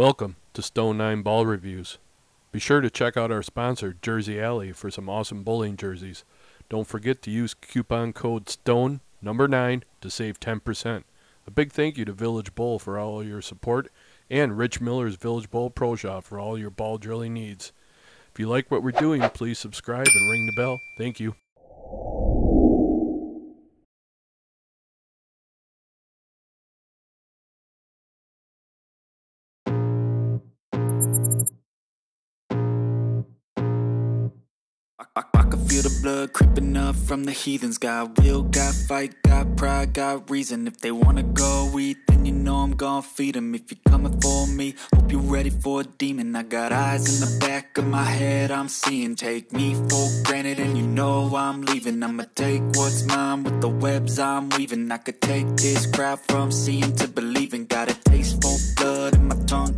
Welcome to Stone Nine Ball Reviews. Be sure to check out our sponsor, Jersey Alley, for some awesome bowling jerseys. Don't forget to use coupon code STONE9 to save 10%. A big thank you to Village Bowl for all your support, and Rich Miller's Village Bowl Pro Shop for all your ball drilling needs. If you like what we're doing, please subscribe and ring the bell. Thank you. I can feel the blood creeping up from the heathens. Got will, got fight, got pride, got reason. If they wanna go eat, then you know I'm gonna feed them. If you're coming for me, hope you're ready for a demon. I got eyes in the back of my head, I'm seeing. Take me for granted and you know I'm leaving. I'ma take what's mine with the webs I'm weaving. I could take this crowd from seeing to believing. Got a taste for blood and my tongue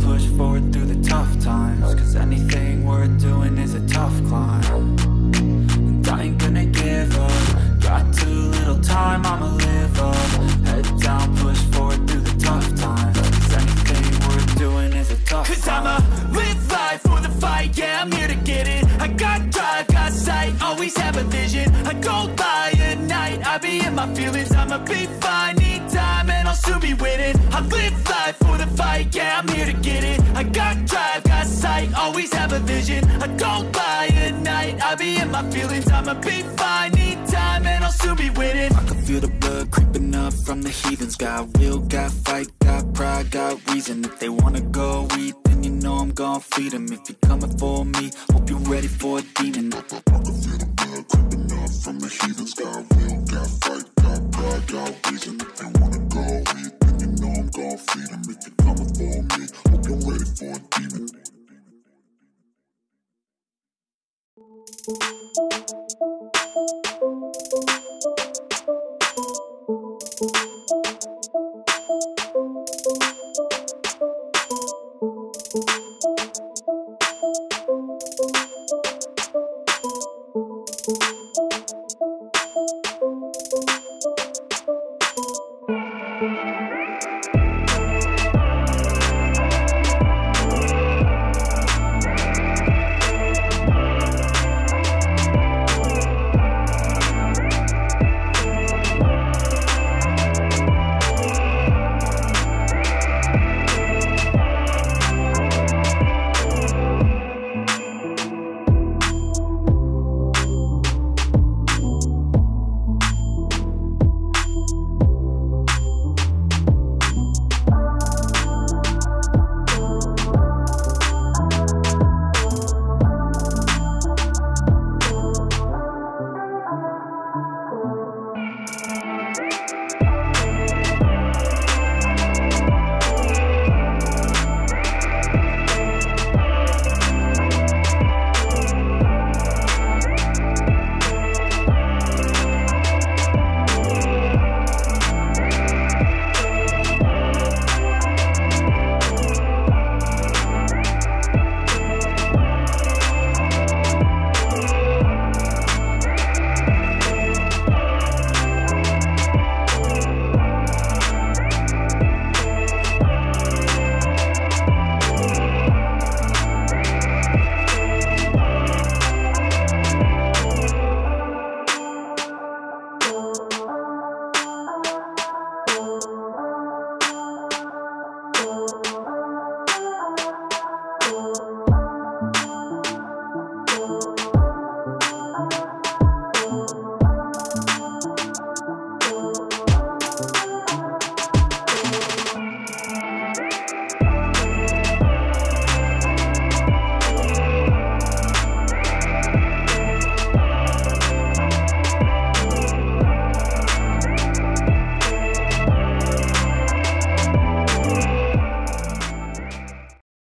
push forward through the tough times, cause anything worth doing is a tough climb. And I ain't gonna give up. Got too little time, I'ma live up. Head down, push forward through the tough times, cause anything worth doing is a tough climb. Cause I'ma live life for the fight, yeah, I'm here to get it. I got drive, got sight, always have a vision. I go by at night, I be in my feelings. I'ma be fine, need time, and I'll soon be winning. I live life for the fight, yeah, I'm here to get it. I got drive, got sight, always have a vision. I go by at night, I be in my feelings. I'ma be fine, need time, and I'll soon be winning. I can feel the blood creeping up from the heathens. Got will, got fight, got pride, got reason. If they wanna go eat, then you know I'm gonna feed them. If you're coming for me, hope you're ready for a demon. I can feel the blood creeping up from the heathens. Got will, got fight, got pride, got reason. If they wanna go eat, then you know I'm gonna feed them. If you're coming for me, hope you're ready for a demon.